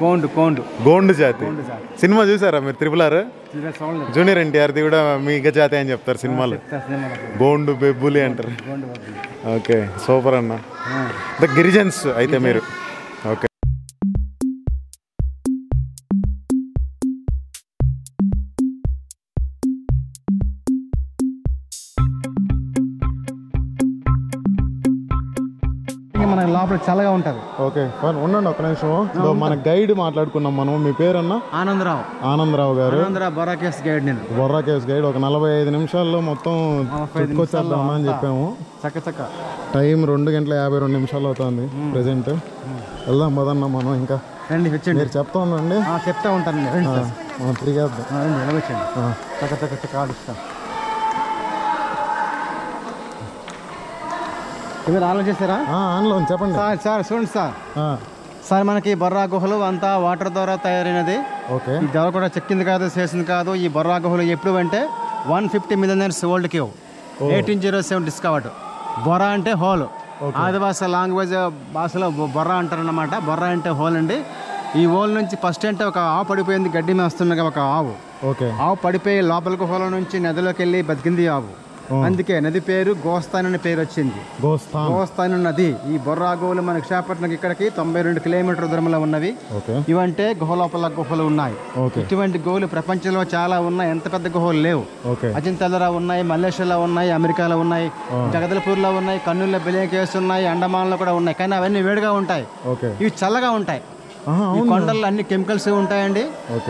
Kondu, Kondu. Kondu Jati. Cinema చూసారా మీరు triple R? Junior NTR ది కూడా మీగా జాతి అని చెప్తారు సినిమాలో. గోండు బెబ్బులి అంటారు. ఓకే, సూపర్ అన్న. ద గిరిజన్స్ అయితే మీరు. ఓకే. మనకి లోపల చల్లగా ఉంటుంది. ఓకే ఉండండి ఒక నిమిషం, మన గైడ్ మాట్లాడుకున్నాం మనం. మీ పేరన్నా? ఆనందరావు. ఆనందరావు గారు బొర్రా కేవ్స్ గైడ్. నేను బొర్రా కేవ్స్ గైడ్. ఒక 45 నిమిషాల్లో మొత్తం అని చెప్పాము. చక్క టైం 2:52 అవుతుంది ప్రెసెంట్. వెళ్దాం పదన్నా మనం. ఇంకా మీరు చెప్తా ఉండండి, చెప్తా ఉంటాను. మనం తిరిగేద్దాం. చక్క ఆడుస్తాం. మీరు ఆన్లో చేశారా? ఆన్లో చెప్పండి సార్. చూడండి సార్, సార్ మనకి బొర్రా గుహలు అంతా వాటర్ ద్వారా తయారైనది. ఓకే, ఎవరు కూడా చెక్కింది కాదు, చేసింది కాదు. ఈ బొర్రా గుహలు ఎప్పుడు అంటే 150 million years old cave, 1807 discovered. Borra అంటే హోల్. ఆదివాస లాంగ్వేజ్ భాషలో బొర్రా అంటారు అన్నమాట. బొర్రా అంటే హోల్ అండి. ఈ హోల్ నుంచి ఫస్ట్ అంటే ఒక ఆవు పడిపోయింది, గడ్డి మేస్తున్నగా ఒక ఆవు. ఓకే, ఆవు పడిపోయి లోపలికి హోల్ నుంచి నదిలోకి వెళ్ళి బతికింది ఆవు. అందుకే నది పేరు గోస్తాన్ అనే పేరు వచ్చింది. గోస్తాన్ నది. ఈ బొర్రా గుహలు మన విశాఖపట్నం ఇక్కడికి 92 కిలోమీటర్ల దూరంలో ఉన్నవి. ఇవంటే గుహలోపల గుహలు ఉన్నాయి. ఇటువంటి గుహలు ప్రపంచంలో చాలా ఉన్నాయి. ఎంత పెద్ద గుహలు లేవు. అజింతాలో ఉన్నాయి, మలేషియాలో ఉన్నాయి, అమెరికాలో ఉన్నాయి, జగదల్పూర్ లో ఉన్నాయి, కర్నూలులో బిలియం కేవ్స్ ఉన్నాయి, అండమాన్ లో కూడా ఉన్నాయి. కానీ అవన్నీ వేడిగా ఉంటాయి, ఇవి చల్లగా ఉంటాయి. ఈ కొండల్లో అన్ని కెమికల్స్ ఉంటాయండి.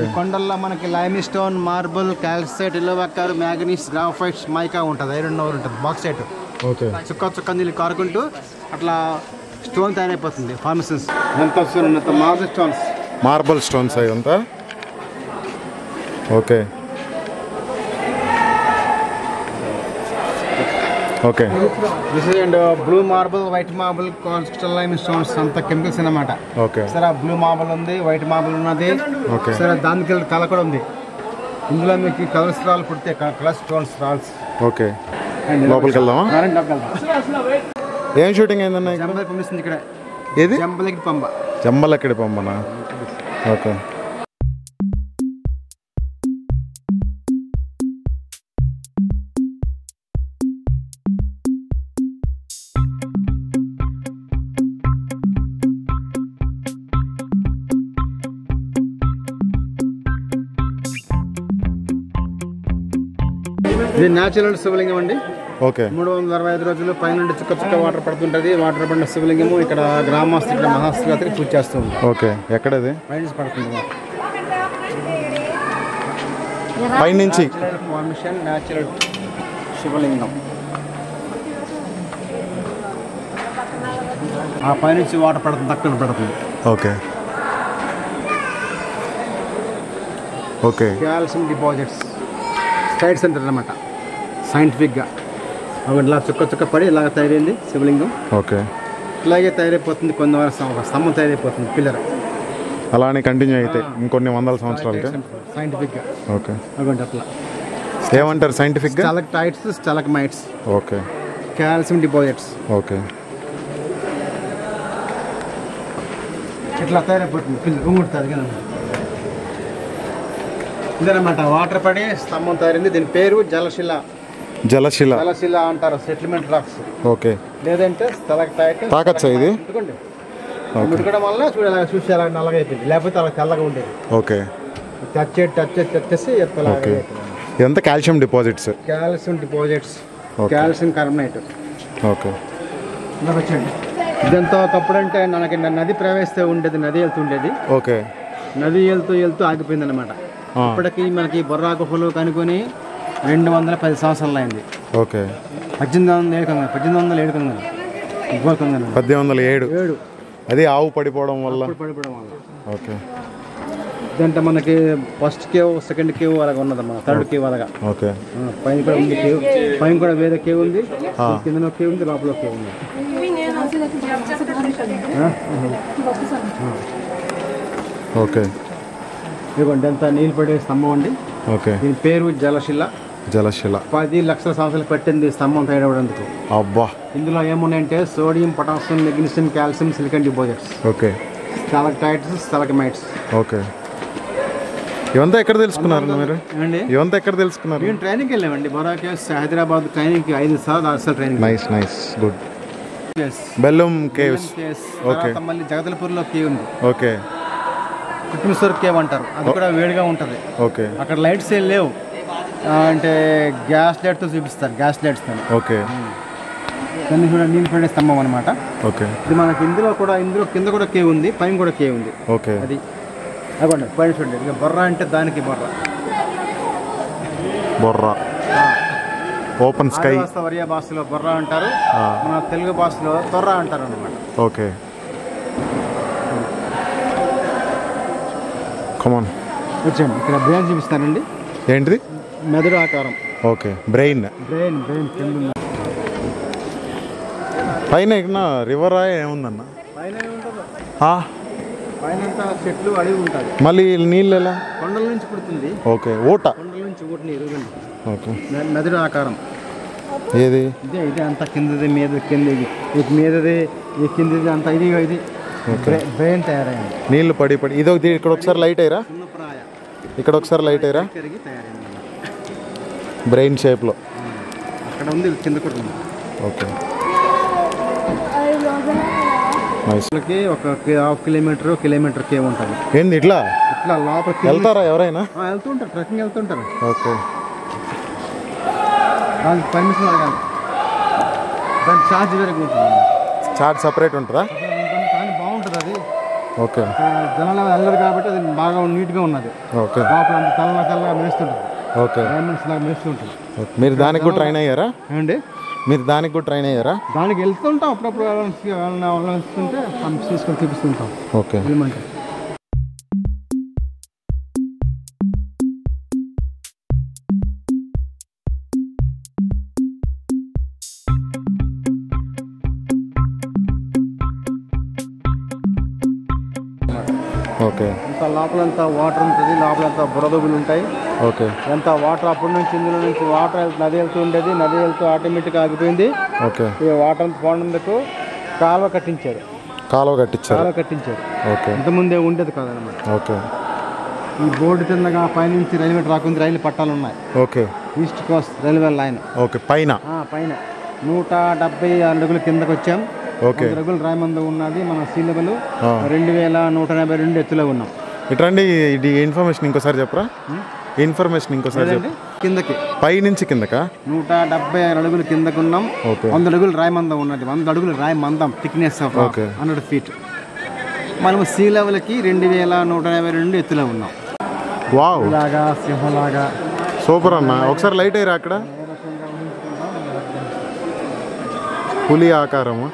ఈ కొండల్లో మనకి లైమ్ స్టోన్, మార్బుల్, కాల్సైట్, ఇల్లువక్కరు, మ్యాగ్నీస్, గ్రాఫైట్స్, మైకా ఉంటుంది, ఐరన్ ఓర్ ఉంటుంది, బాక్సైట్. ఓకే, చుక్క చుక్క నీళ్ళు కారుకుంటూ అట్లా స్టోన్ తయారైపోతుంది. ఫార్మసన్స్ ఎంత stone, marble stones, marble stones అవి అంతా. Okay okay, this is and blue marble, white marble, కాన్స్టల్ లైమ్ స్టోన్స్, అంత కెమికల్స్ అన్నమాట. ఓకే సరే, బ్లూ మార్బుల్ ఉంది, వైట్ మార్బుల్ ఉన్నది. ఓకే సరే, దానికి కల కూడా ఉంది. ఇందులో మీకు కలర్స్ రాళ్ళు పుడితే కలర్ స్టోన్స్ రాల్స్. ఓకే లోపలికి వెళ్దామా? ఏం షూటింగ్ అయిందన్న? జంబలకి పంపిస్తుంది ఇక్కడ. ఏది? జంబలకి పంప. జంబలకి పంపనా? ఓకే ఇది న్యాచురల్ శివలింగం అండి. ఓకే 365 రోజులు పైన చుక్క చుక్క వాటర్ పడుతుంటది. వాటర్ పడిన శివలింగము ఇక్కడ గ్రామస్తు మహాశివరాత్రి పూజ చేస్తుంది. ఓకే ఎక్కడది? మైన్స్ పడుతుంది పైనుంచి. న్యాచురల్ శివలింగం ఆ పైనుంచి వాటర్ పడుతుంది, దక్కన పడుతుంది. Okay okay, calcium deposits side centre అన్నమాట. సైంటిఫిక్గా అవి ఇలా చుక్క చుక్క పడి ఇలాగ తయారైంది శివలింగం. ఓకే ఇలాగే తయారైపోతుంది. కొన్ని వారం స్తంభం తయారైపోతుంది, పిల్లర్ అలానే కంటిన్యూ అయితే ఇంకొన్ని 100 సంవత్సరాలకి సైంటిఫిక్గా. ఓకే అవి అట్లా ఏమంటారు సైంటిఫిక్గా? Stalactites, stalagmites. Okay calcium deposits. Okay ఇట్లా తయారైపోతుంది పిల్లర్, ఉంగుడుతుంది కదా. ఇదన్నమాట వాటర్ పడి స్తంభం తయారైంది. దీని పేరు జలశిల, జలశిల జలశిల అంటారు. Settlement rocks. ఓకే లేదంటే స్టాలక్టైట్ తాకచ్చా ఇది? ముట్టుకోవడం వల్ల చూడ చూసి అలా నల్లగైపోయింది, లేకపోతే అలా తెల్లగా ఉండేది. ఓకే టచ్ చేసి ఎంత calcium deposits, calcium deposits, calcium carbonate. Okay వచ్చండి. ఇదంతా ఒకప్పుడు అంటే మనకి నది ప్రవేశిస్తే ఉండేది, నది వెళ్తుండేది. ఓకే నది వెళ్తూ ఆగిపోయింది అన్నమాట. ఇప్పటికీ మనకి బొర్రా గుహలు కనుక్కొని 210 సంవత్సరాలు అయింది. ఓకే 1807 అది ఆవు పడిపోవడం వల్ల. ఓకే ఇదంటే మనకి ఫస్ట్ కేవ్, సెకండ్ కేవ్ అలాగ ఉన్నదమ్మా, థర్డ్ కేవ్ అలాగా. ఓకే పైన కూడా ఉంది కేవ్, పైన కూడా వేరే కేవ్ ఉంది, కింద కేవ్ ఉంది, లోపల కేవ్ ఉంది. ఓకే ఇదిగోండి అంతా నీళ్ళు పడే స్తంభం అండి. ఓకే దీని పేరు జలశిల, జలశిల. 10 లక్షల సంవత్సరాలు పట్టింది స్తంభం తయారవడానికి. అబ్బా ఇందులో ఏమున్నాయంటే sodium, potassium, magnesium, calcium, silicon deposits. Okay stalactites, stalagmites. Okay. ఇవంతా ఎక్కడ తెలుసుకున్నారు మీరు? ఏమండి ఇవంతా ఎక్కడ తెలుసుకున్నారు? నేను ట్రైనింగ్ కి వెళ్ళామండి. బొర్రా కేవ్స్ హైదరాబాద్ ట్రైనింగ్ కి 5 సార్లు అసలు training. Nice nice good. yes. Belum caves. Okay. తమల్లి జగదల్పూర్ లో కేవ్ ఉంది. ఓకే. కుటుంబసర్ కేవ్ అంటారు. అది కూడా వేడిగా ఉంటది. ఓకే. అక్కడ లైట్స్ ఏ లేవు. అంటే గ్యాస్ లైట్ తో చూపిస్తారు. గ్యాస్ లైట్స్ తో. ఓకే. దాన్ని కూడా నీమ్ ఫ్రైడే స్తంభం అన్నమాట. ఓకే. ఇది మనకి ఇందులో కూడా ఇందులో కింద కూడా కేవ్ ఉంది, పైన కూడా కేవ్ ఉంది. ఓకే. అది అగోండి పైన చూడండి. ఇక బొర్రా అంటే దానికి బొర్రా బొర్రా ఓపెన్ స్కై. ఒరియా భాషలో బొర్రా అంటారు, మన తెలుగు భాషలో తొర్రా అంటారు అన్నమాట. ఓకే కమాన్ వచ్చండి. ఇక్కడ బ్రెయిన్ చూపిస్తానండి. ఏంటిది? మెదడు ఆకారం. ఓకే బ్రెయిన్ బ్రెయిన్ బ్రెయిన్ కింద పైన ఇక్కడ రివర్ ఏముందన్న పైన ఏముంటుంది? చెట్లు అడిగి ఉంటాయి. మళ్ళీ నీళ్ళు ఎలా? కొండల నుంచి పుడుతుంది. ఓకే ఊట కొండల నుంచి ఊట నీరు. ఓకే మెదడు ఆకారం ఏది? ఇదే ఇదే అంతా కిందది మీద కిందది మీదది ఈ కిందది అంతా ఇది ఇది బ్రెయిన్ తయారైంది. నీళ్ళు పడి పడి ఇదో ఇక్కడ ఒకసారి లైట్ అయ్యరా, ఇక్కడ ఒకసారి లైట్ అయ్యరా బ్రెయిన్ షేప్లో అక్కడ ఉంది కింద కూడా ఉంది. ఓకే ఒక 1/2 కిలోమీటర్ కిలోమీటర్ కేవ్ ఉంటుంది. ఏంది ఇట్లా ఇట్లా లోపలికి వెళ్తారా? ఎవరైనా వెళ్తుంటారు, ట్రెక్కింగ్ వెళ్తుంటారు. ఓకే దానికి పర్మిషన్ అడగాలి. దాని ఛార్జ్ వేరే ఉంటుంది. ఛార్జ్ సపరేట్ ఉంటుందా? కానీ బాగుంటుంది అది. ఓకే జనాలు వెళ్ళరు కాబట్టి అది బాగా నీట్గా ఉన్నది. ఓకే లోపల అంత తెల్ల తెల్లగా మెరుస్తుంటుంది. ఓకే డైమండ్స్ లాగా మెరుస్తుంటుంది. మీరు దానికి కూడా ట్రైన్ అయ్యారా అండి? మీరు దానికి కూడా ట్రైన్ అయ్యారా? దానికి వెళ్తుంటాం అప్పుడప్పుడు, వెళ్ళిస్తుంటే తీసుకొని చూపిస్తుంటాం. ఓకే ఓకే అంత లోపలంతా వాటర్ ఉంటుంది, లోపలంతా బురదలు ఉంటాయి. ఓకే ఎంత వాటర్ అప్పటి నుంచి ఇందులో నుంచి వాటర్ నది వెళ్తూ ఉండేది, నది వెళ్తూ ఆటోమేటిక్గా ఆగిపోయింది. ఓకే ఈ వాటర్ పోనందుకు కాలువ కట్టించారు, కాలువ కట్టించారు, కాలువ కట్టించారు. ఓకే ఇంతకుముందే ఉండేది కాదనమాట. ఓకే ఈ బోర్డు కిందగా పైనుంచి రైల్వే ట్రాక్ ఉంది, రైలు పట్టాలు ఉన్నాయి. Okay east coast railway line. Okay పైన పైన 176 అడుగుల కిందకు వచ్చాం. ఓకే రగులు రాయమందు ఉన్నది మన సీ లెవెల్ 2182 ఎత్తులో ఉన్నాం. ఇట్రండి ఇది ఇన్ఫర్మేషన్ ఇంకోసారి చెప్పరా? ఇన్ఫర్మేషన్ ఇంకోసారి చెప్పండి. కిందకి పై నుంచి కిందక 176 అడుగుల కిందకు ఉన్నాం. 100 అడుగులు రాయమందం ఉన్నది, 100 అడుగులు రాయమందం థిక్నెస్ ఆఫ్ 100 ఫీట్. మనం సీ లెవెల్కి 2182 ఎత్తులో ఉన్నాం. వావ్ లాగా సింహలాగా సూపర్ అన్న. ఒకసారి లైట్ అయ్యారా? అక్కడ పులి ఆకారము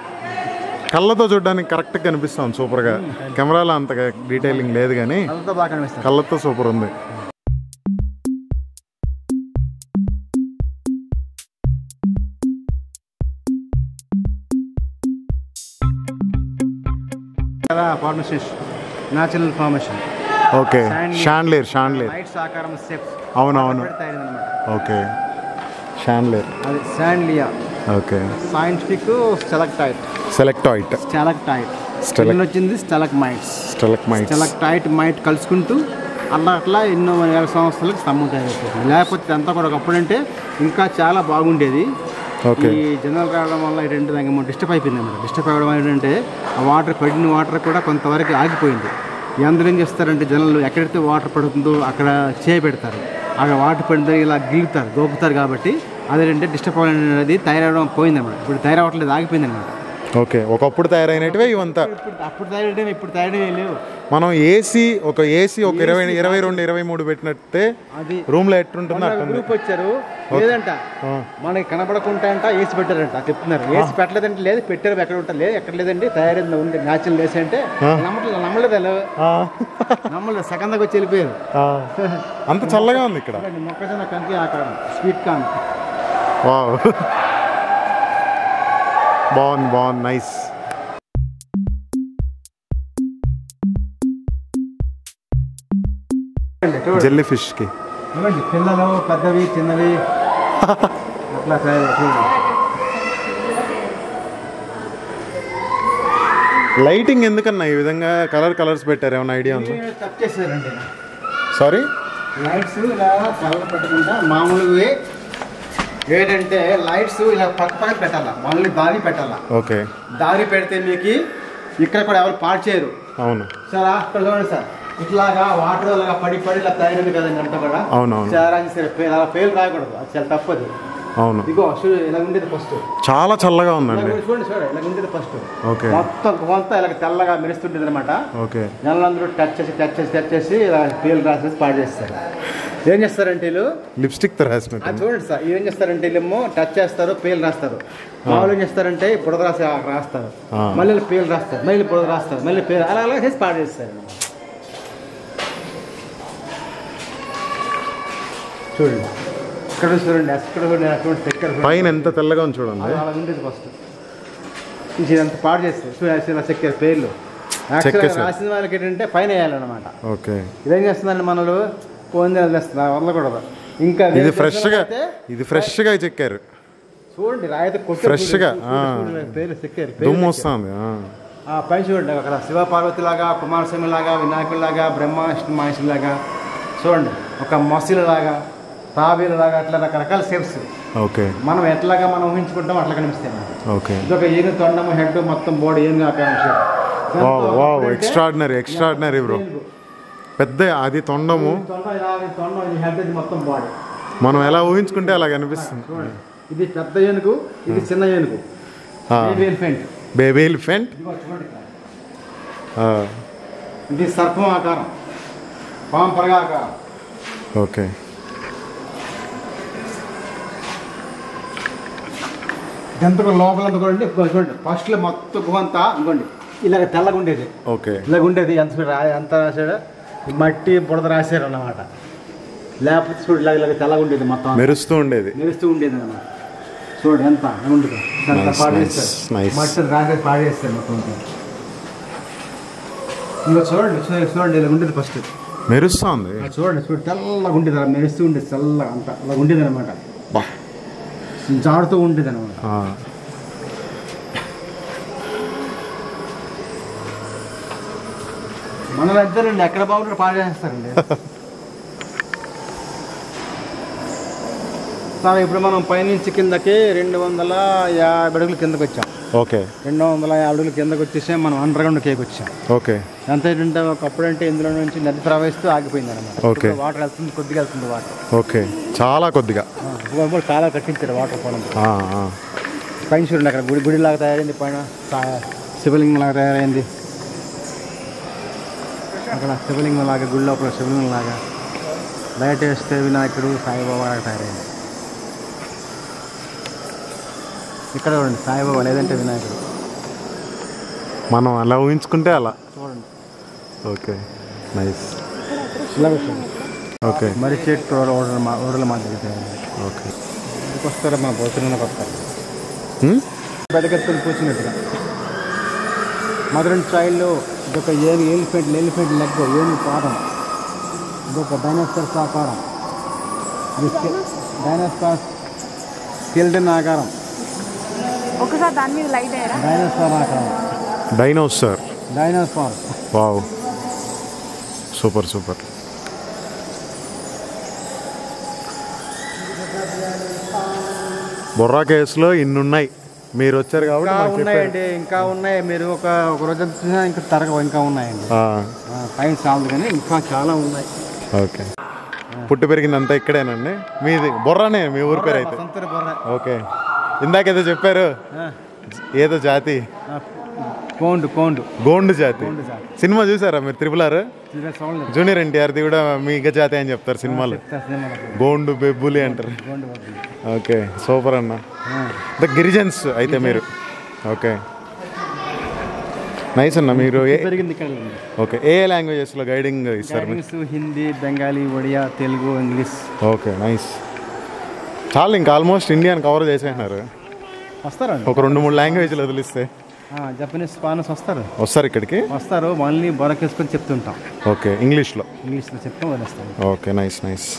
కళ్ళతో చూడడానికి కరెక్ట్గా కనిపిస్తాం, సూపర్గా. కెమెరాలో అంతగా డీటెయిలింగ్ లేదు కానీ కళ్ళతో సూపర్ ఉంది. Natural formation. Okay chandelier chandelier అవునవును. ఓకే షాండ్లేర్ అది chandelier. Okay scientific stalactite stalactite stalactite stalactite వచ్చింది స్టాలగ్మైట్స్ స్టాలగ్మైట్స్ స్టాలక్టైట్ మైట్ కలుసుకుంటూ అలా అట్లా ఎన్నో వేల సంవత్సరాలకు స్తంభం తయారైపోతుంది. లేకపోతే అంతా కూడా ఒకప్పుడంటే ఇంకా చాలా బాగుండేది. ఓకే ఈ జనాలు రావడం వల్ల ఏంటంటే దానికి డిస్టర్బ్ అయిపోయింది అన్నమాట. డిస్టర్బ్ అవ్వడం ఏంటంటే ఆ వాటర్ పడిన వాటర్ కూడా కొంతవరకు ఆగిపోయింది. అందరూ ఏం చేస్తారంటే జనాలు ఎక్కడైతే వాటర్ పడుతుందో అక్కడ చేయబెడతారు, అక్కడ వాటర్ పడిన ఇలా గిలుతారు గోపుతారు. కాబట్టి అదేంటే డిస్టర్బ్ అనేది తయారవడం పోయిందన్నమాట. ఇప్పుడు తయారవట్లేదు, ఆగిపోయింది అనమాట. ఓకే ఒకప్పుడు తయారైనవే ఇవంతా, అప్పుడు తయారైనవి ఇప్పుడు తయారైనవి లేవు. మనం ఏసీ ఒక ఏసీ ఒక 22, 23 పెట్టినట్టే అది రూమ్లో ఎట్టుంటుంది వచ్చారు లేదంట మనకి కనబడకుంటాయంట ఏసీ పెట్టారంట చెప్తున్నారు. ఏసీ పెట్టలేదంటే లేదు పెట్టారు, ఎక్కడ ఉంటారు లేదు ఎక్కడ లేదండి తయారైంది ఉంది న్యాచురల్ ఏసీ అంటే నమ్మలేదు. సెకండ్కి వచ్చి వెళ్ళిపోయారు. అంత చల్లగా ఉంది ఇక్కడ. మొక్కజొన్న కంకి ఆకారం స్వీట్ కాన్. బాగుంది బాగుంది నైస్. జెల్లీ ఫిష్కి పిల్లలు పెద్దవి చిన్నవి అట్లా లైటింగ్ ఎందుకన్నా ఈ విధంగా కలర్ కలర్స్ పెట్టారు? ఏమైనా ఐడియా ఉందా? సారీ, లైట్స్ ఇలా కలర్ పెట్టకుండా మామూలుగా ఏంటంటే లైట్స్ ఇలా పక్క పక్కన పెట్టాలా, మళ్ళీ దారి పెట్టాలా. ఓకే, దారి పెడితే మీకు ఇక్కడ కూడా ఎవరు పాడు చేయరు. అవును సార్, అక్కడ చూడండి సార్, ఇట్లాగా వాటర్ లాగా పడి పడి ఇలా తయారైంది కదండి అంతా కూడా. అవునవును, చాలా పేరు రాయకూడదు, అది చాలా తప్పదు. అవును, ఇగో ఇలా ఉండేది ఫస్ట్, చాలా చల్లగా ఉందండి. చూడండి చూడండి, ఇలా ఉండేది ఫస్ట్. ఓకే, మొత్తం కొంత ఇలా తెల్లగా మెరుస్తుండేది అనమాట. ఓకే, నెలందరూ టచ్ చేసి ఇలా పేలు రాసేసి పాడు చేస్తారు. ఏం చేస్తారంటే వీళ్ళు లిప్స్టిక్ రాసినట్టు చూడండి సార్, ఏం చేస్తారంటే వీళ్ళేమో టచ్ చేస్తారు, పేలు రాస్తారు. వాళ్ళు ఏం చేస్తారంటే బుడద రాస్తారు, మళ్ళీ పేలు రాస్తారు, మళ్ళీ బుడద రాస్తారు, మళ్ళీ పేలు, అలా అలా చేసి పాడు చేస్తారు. చూడండి ఇక్కడ చూడండి, అక్కడ చూడండి, పైన ఎంత తెల్లగా ఉంది చూడండి, అలా ఉండేది ఫస్ట్. ఇదంతా పాడు చేస్తారు. చూడాల్సిన చక్కెర పేర్లు రాసిన వాళ్ళకి ఏంటంటే పైన వేయాలన్నమాట. ఓకే, ఇదేం చేస్తుందండి మనలో పొందేలు తెస్తున్నారు, వదలకూడదు. ఇంకా ఇది ఫ్రెష్గా చెక్కారు చూడండి, రాయితే ఫ్రెష్గా పేర్లు చెక్కారు, దుమ్ము వస్తుంది. పైన చూడండి, అక్కడ శివ పార్వతి లాగా, కుమారస్వామి లాగా, వినాయకుడిలాగా, బ్రహ్మ విష్ణు మహేశ్వరి లాగా, చూడండి ఒక మసీల లాగా, తాబేలు లాగా, అట్లా రకరకాల షేప్స్. ఓకే, మనం ఎట్లాగా మనం ఊహించుకుంటాం అట్లా కనిపిస్తాయి. ఓకే, ఇదొక ఏమి తొండము, హెడ్ మొత్తం బోర్డు ఏమి కాక. ఎక్స్ట్రాడినరీ, ఎక్స్ట్రాడినరీ బ్రో, పెద్ద అది తొండము, హెడ్ మొత్తం బాడీ, మనం ఎలా ఊహించుకుంటే అలా కనిపిస్తుంది. ఇది పెద్ద ఏనుగు, ఇది చిన్న ఏనుగు, బేబీ ఎలిఫెంట్. ఇది సర్పం ఆకారం, పాము పరగ ఆకారం. ఓకే, ఎంత లోపల అనుకోండి, చూడండి ఫస్ట్లో మొత్తం గుహంతా అనుకోండి ఇలాగ తెల్లగా ఉండేది. ఓకే, ఇలాగ ఉండేది. ఎంత రాశాడు, మట్టి బుడద రాశారు అన్నమాట. లేకపోతే చూడు ఇలాగ ఇలాగ తెల్లగా ఉండేది, మొత్తం మెరుస్తూ ఉండేది అన్నమాట. చూడు ఎంత ఉండదు, మట్టి రాసేది పాడేస్తారు మొత్తం. ఇంకా చూడండి ఇలా ఉండేది ఫస్ట్, మెరుస్తుంది. చూడండి తెల్లగా ఉండేది, అలా మెరుస్తూ ఉండేది, తెల్లగా అంతా అలా ఉండేది అనమాట, జాడుతూ ఉండేది అనమాట. మన ఇద్దరండి ఎక్కడ బాగుంటారు పాడు చేస్తారండి. సార్ ఇప్పుడు మనం పైనుంచి కిందకి 250 అడుగులు కిందకి వచ్చాం. ఓకే, 250 అడుగులు కిందకి వచ్చేసే మనం అండర్ గ్రౌండ్ కేక్ వచ్చాం. ఓకే, ఎంత ఏంటంటే ఒకప్పుడంటే ఇందులో నుంచి నది ప్రవహిస్తూ ఆగిపోయింది అనమాట. ఓకే, వాటర్ వెళ్తుంది, కొద్దిగా వెళ్తుంది వాటర్. ఓకే, చాలా కొద్దిగా చాలా కట్టించారు వాటర్ ఫాల్. పైన చూడండి, అక్కడ గుడిలాగా తయారైంది, పైన శివలింగం లాగా తయారైంది, అక్కడ శివలింగం లాగా, గుడి లోపల శివలింగం లాగా, బయట వేస్తే వినాయకుడు, సాయిబాబా లాగా తయారైంది. ఇక్కడ చూడండి సాయిబాబా లేదంటే వినాయకుడు, మనం అలా ఊహించుకుంటే అలా చూడండి. Okay, nice. ఓకే, మరి చెట్టు ఓడల మాదిరి. ఓకే, వస్తారా మా భోజనానికి వస్తారు, బతికెత్తులు కూర్చున్నట్టుగా. మదర్ అండ్ చైల్డ్, ఇదొక ఎలిఫెంట్ లెగ్, ఏమి పాదం, ఇదొక డైనోసార్స్ ఆకారం, డైనోసార్స్ స్కెలిటన్ ఆకారం, ఒకసారి దాని మీద లైట్ అయ్యారా, డైనోసార్ ఆకారం, dinosaur. Wow, super super. Borra కేసులో ఇన్ని ఉన్నాయి, మీరు వచ్చారు కాబట్టి ఉన్నాయండి, ఇంకా ఉన్నాయి. మీరు ఒక రోజు చూసినా ఇంకా తరగ ఇంకా ఉన్నాయండి, టైం చాలదు కానీ ఇంకా చాలా ఉన్నాయి. ఓకే, పుట్టి పెరిగిందంతా ఇక్కడేనండి మీది? బొర్రానే మీ ఊరి పేరు అయితే? ఓకే, ఇందాకేదో చెప్పారు ఏదో జాతి, గోండు జాతి. సినిమా చూసారా మీరు? త్రిపులార్ జూనియర్ ఎన్టీఆర్ది కూడా మీ ఇక జాతి అని చెప్తారు సినిమాలు, గోండు బెబ్బులి అంటారు. ఓకే, సూపర్ అన్న. ద గిరిజన్స్ అయితే మీరు. ఓకే, నైస్ అన్న. మీరు ఓకే, ఏ లాంగ్వేజెస్లో గైడింగ్ ఇస్తారు? Hindi, Bengali, Odia, Telugu, English. Okay, nice. చాలా ఇంకా ఆల్మోస్ట్ ఇండియాని కవర్ చేసేసినారు. వస్తారా ఒక 2-3 లాంగ్వేజ్లు వదిలిస్తే? జపనీస్ స్పానిష్ వస్తారు ఇక్కడికి, వస్తారు. ఓన్లీ బొర్రా కేసుకొని చెప్తుంటాం. ఓకే, ఇంగ్లీష్లో చెప్తాం. Okay, nice nice.